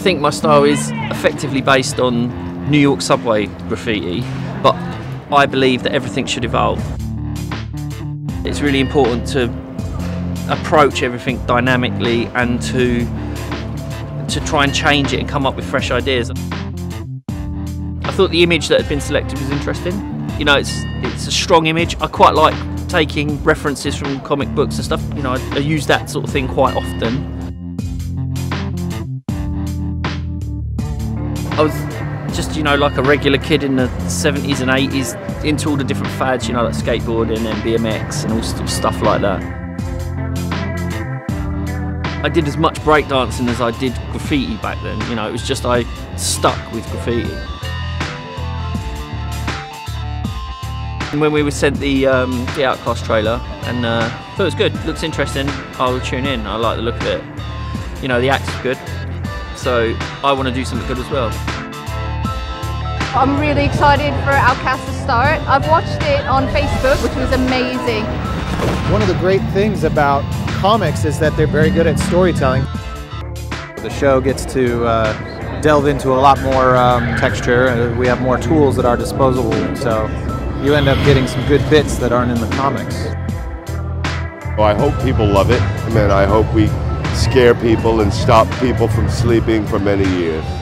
think my style is effectively based on New York subway graffiti, but I believe that everything should evolve. It's really important to approach everything dynamically and to try and change it and come up with fresh ideas. I thought the image that had been selected was interesting. You know, it's a strong image. I quite like taking references from comic books and stuff. You know, I use that sort of thing quite often. I was just, you know, like a regular kid in the 70s and 80s, into all the different fads, you know, like skateboarding and BMX and all sorts of stuff like that. I did as much breakdancing as I did graffiti back then, you know, it was just I stuck with graffiti. And when we were sent the Outcast trailer, and I thought it was good, looks interesting, I'll tune in, I like the look of it. You know, the act's good, so I want to do something good as well. I'm really excited for Outcast to start. I've watched it on Facebook, which was amazing. One of the great things about comics is that they're very good at storytelling. The show gets to delve into a lot more texture. We have more tools at our disposal, so you end up getting some good bits that aren't in the comics. Well, I hope people love it. I mean, I hope we scare people and stop people from sleeping for many years.